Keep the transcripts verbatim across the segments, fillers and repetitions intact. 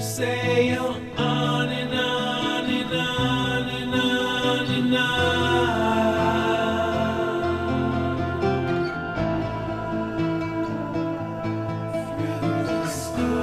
Sail on and on and on and on and on through the storm.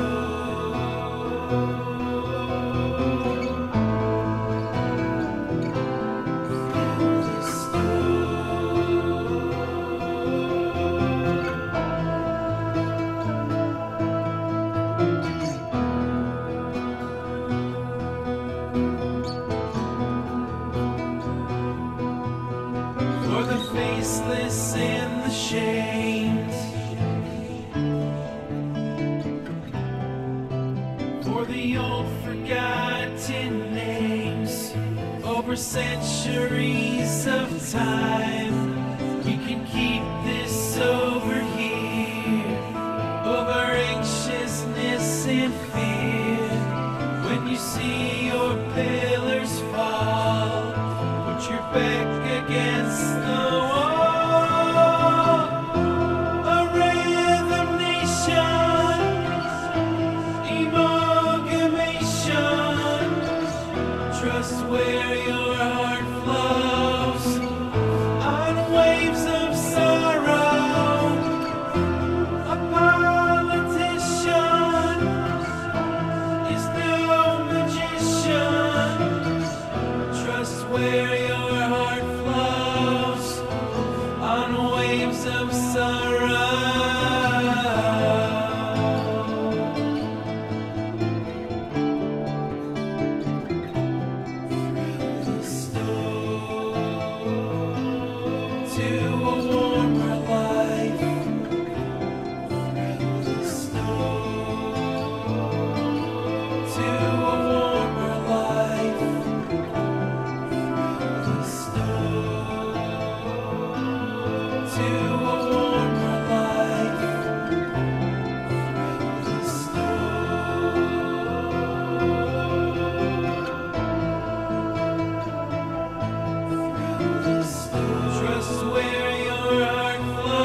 Faceless and the shamed, for the old forgotten names, over centuries of time, we can keep this over here, over anxiousness and fear. When you see your pillars fall, put your back against the where your heart flows on waves of sorrow. A politician is no magician. Trust where your heart flows on waves of sorrow. Where your heart flows.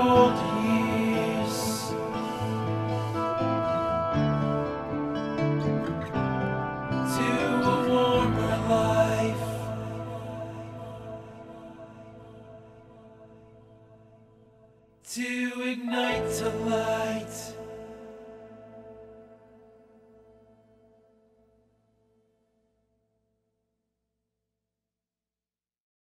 cold years. To a warmer life. To ignite a light.